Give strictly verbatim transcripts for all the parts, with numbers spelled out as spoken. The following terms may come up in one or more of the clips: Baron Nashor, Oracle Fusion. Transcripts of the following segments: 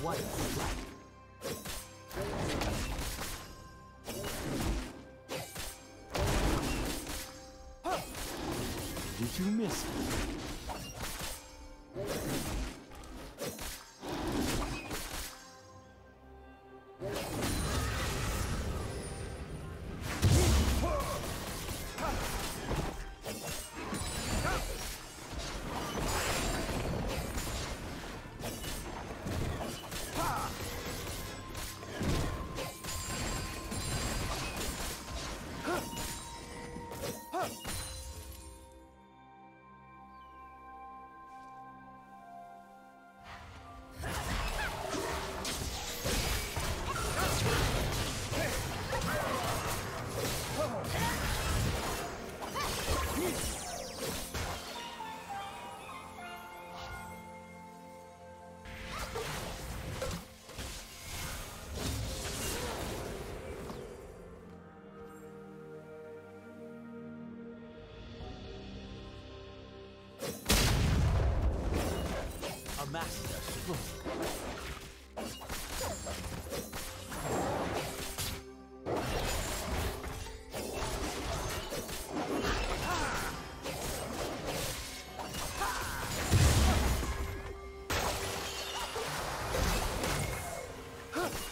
White. Did you miss it? Master stroke. Did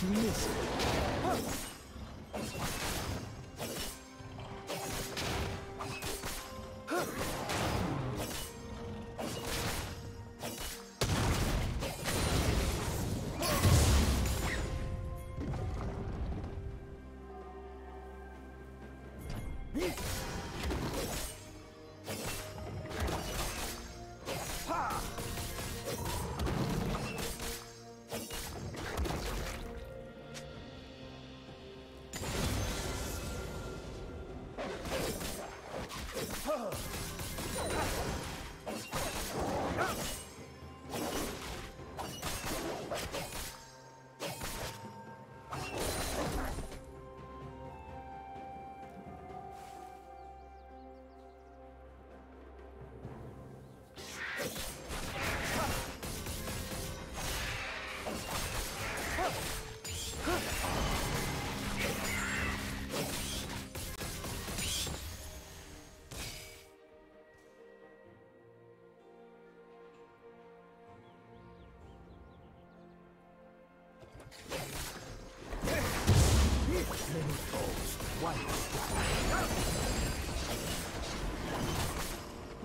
you miss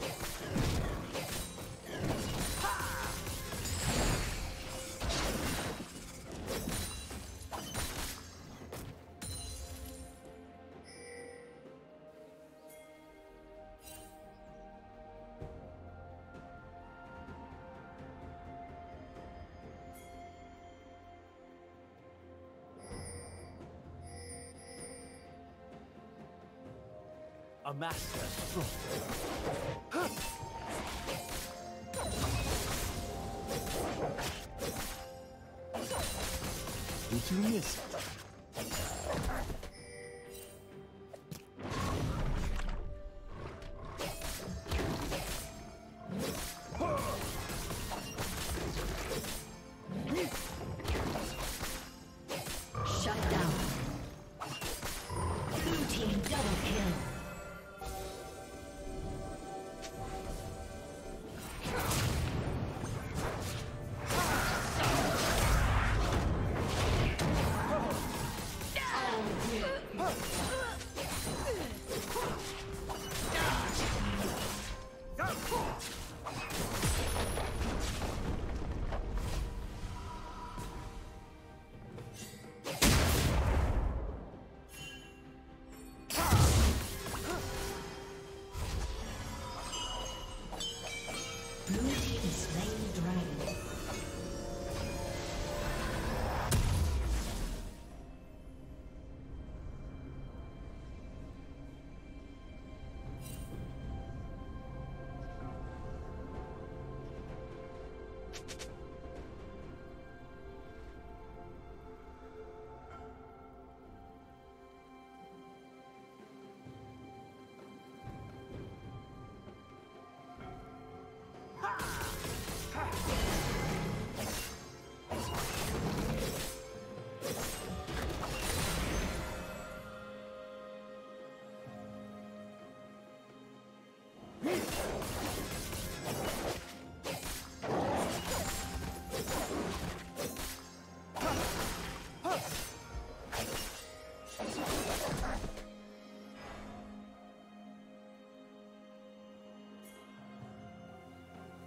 it? A master stroke. Did you miss it?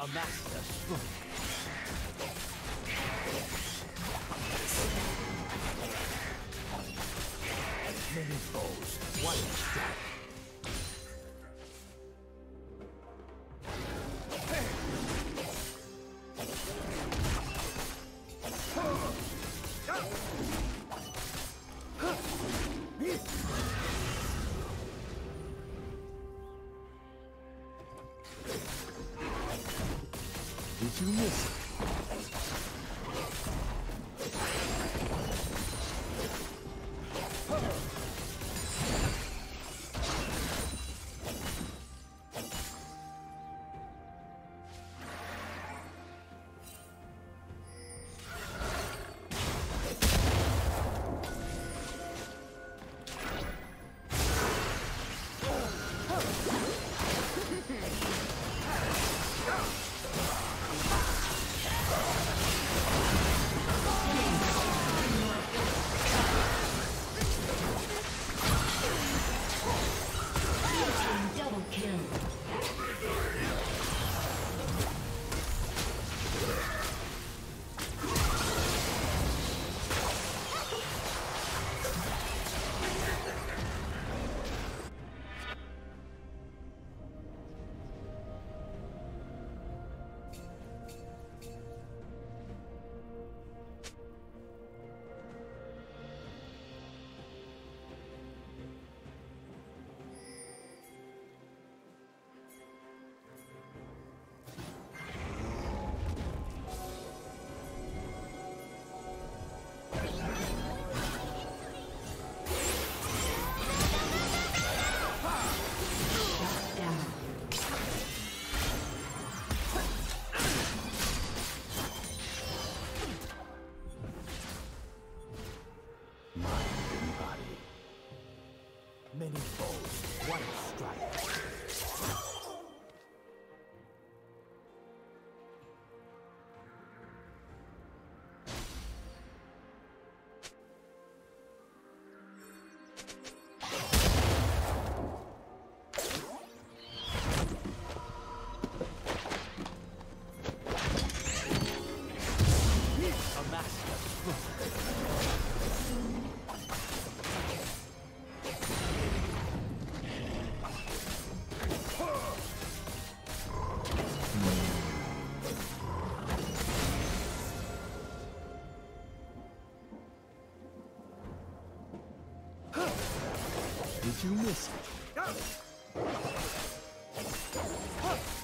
A master stroke. Many foes, one strike. Did you miss it? You miss it.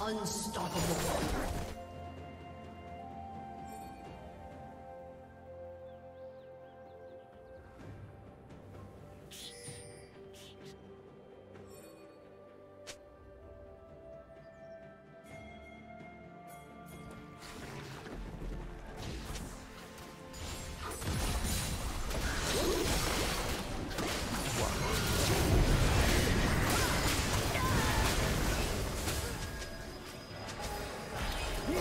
Unstoppable. Yes!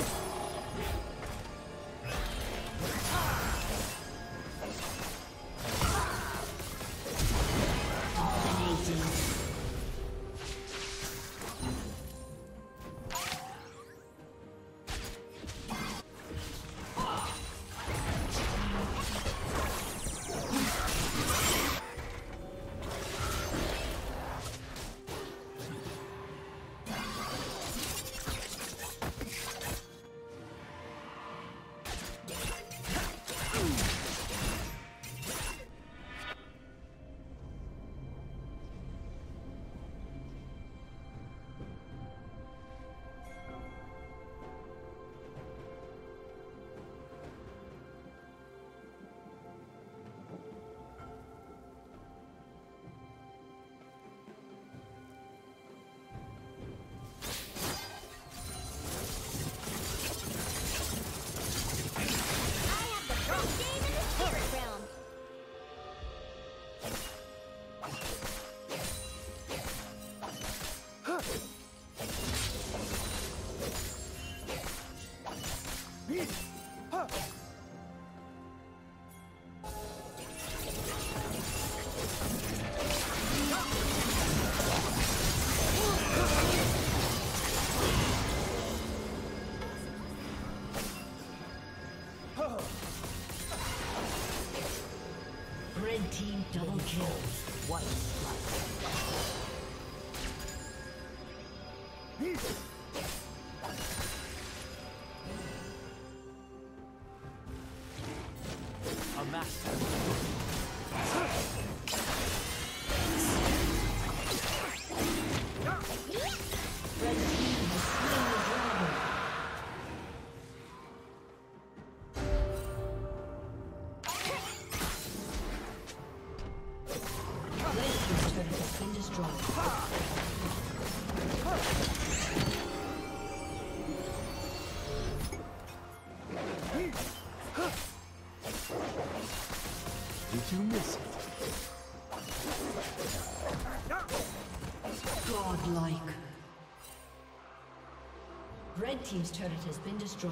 Blue team double kill. One strike. You miss it. Godlike. Red team's turret has been destroyed.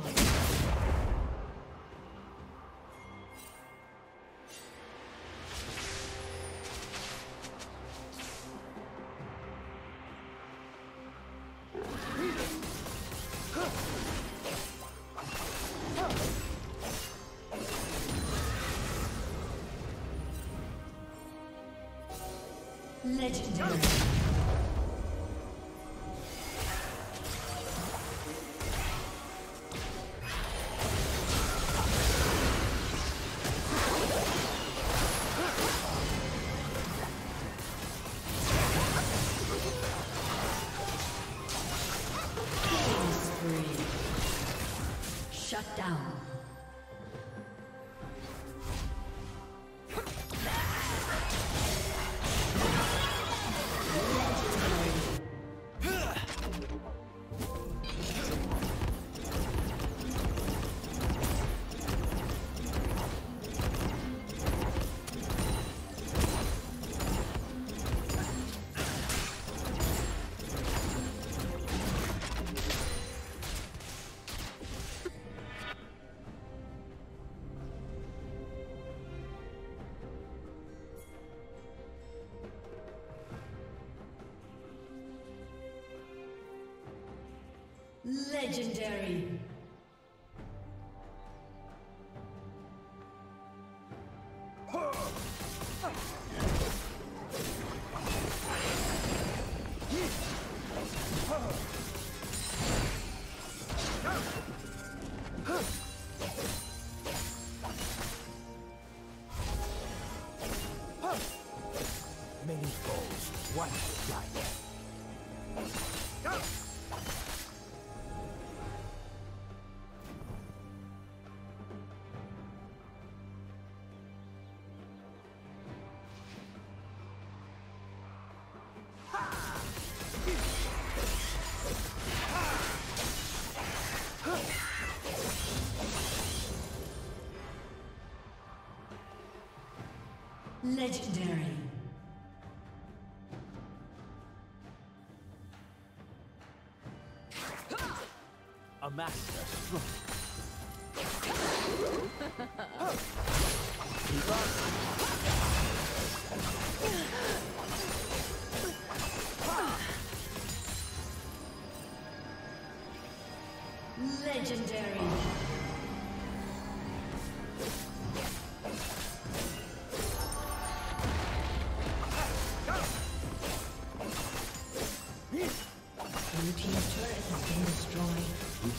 Legendary. Killing spree. Shut down. Legendary. Many foes, one life. Legendary. A master stroke. Legendary.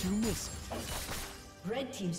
You miss it. Red team's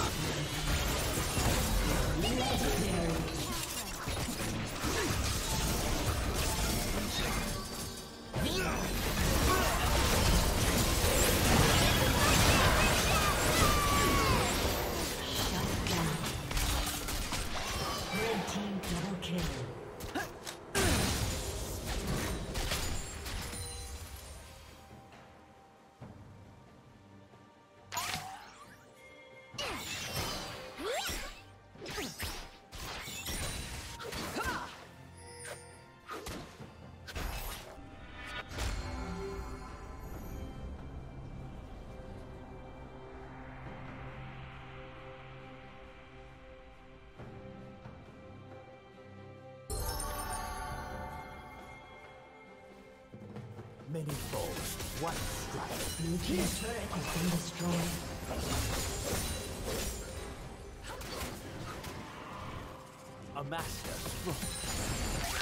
Legendary. many foes, one strike. Blue team's turret has been destroyed. A master stroke.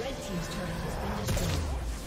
Red team's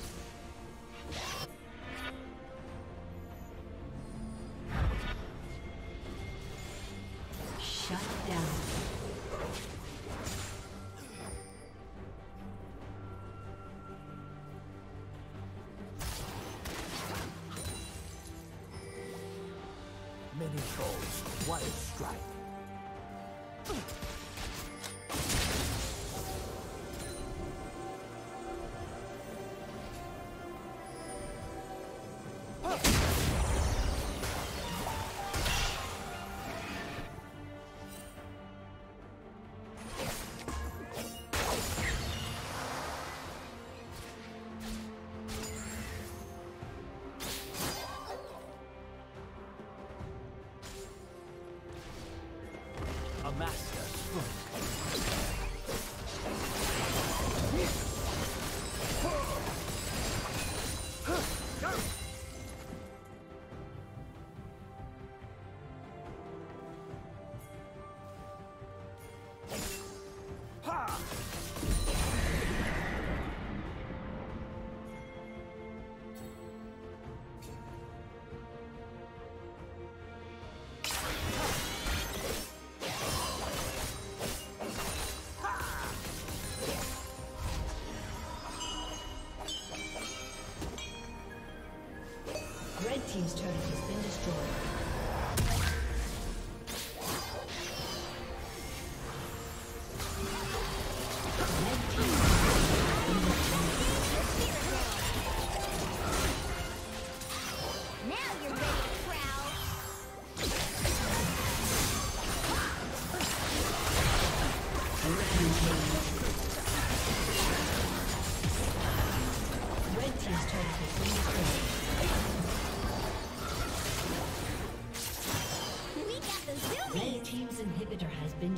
Team's turret has been destroyed.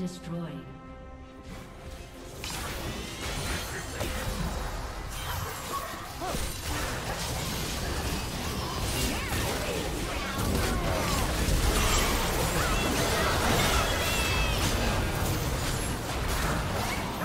Destroyed.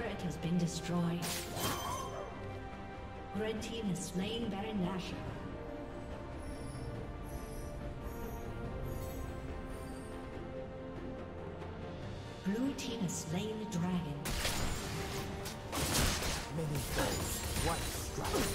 turret has been destroyed. Red team has slain Baron Nashor. Blue team has slain the dragon. Many birds, one strike.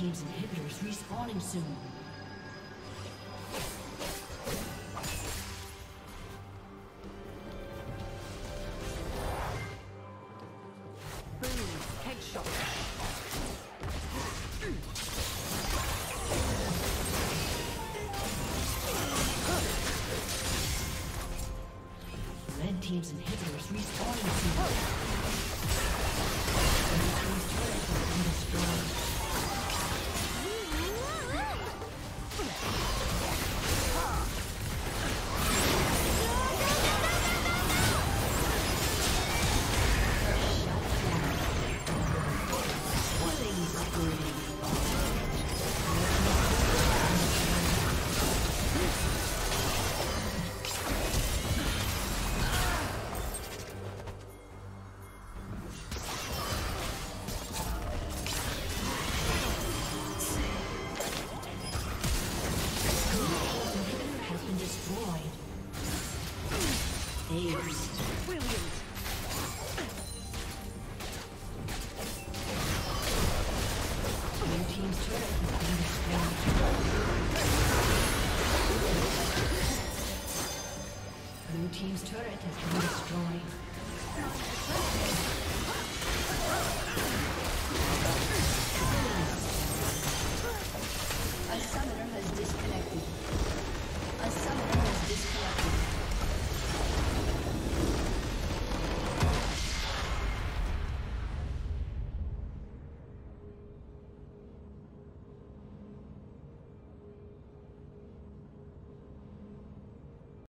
Team's inhibitors respawning soon. Red team's inhibitors respawning soon.